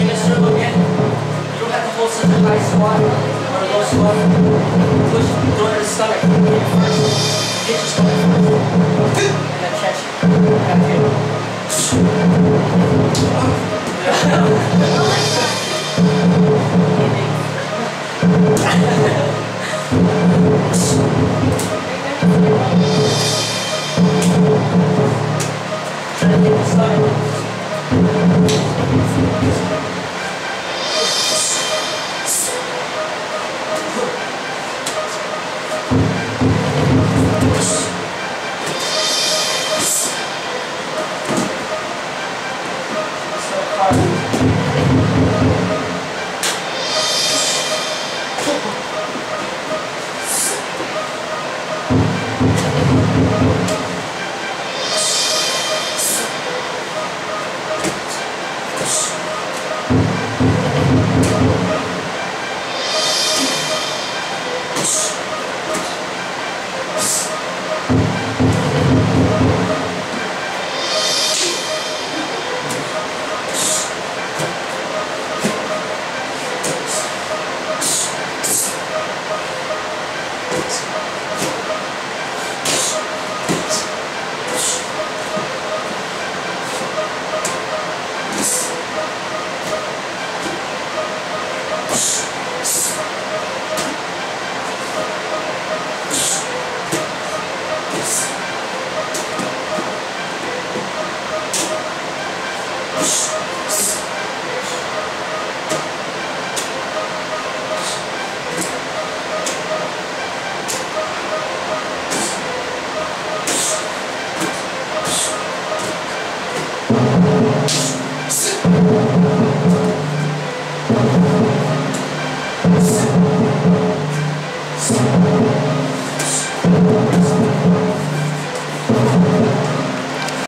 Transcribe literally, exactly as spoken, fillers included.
Minister Logan, you have to hold something like squat or low squat. Push through the stomach. Get your stomach first. And then catch it. Back in. Try to get the stomach. Thank you.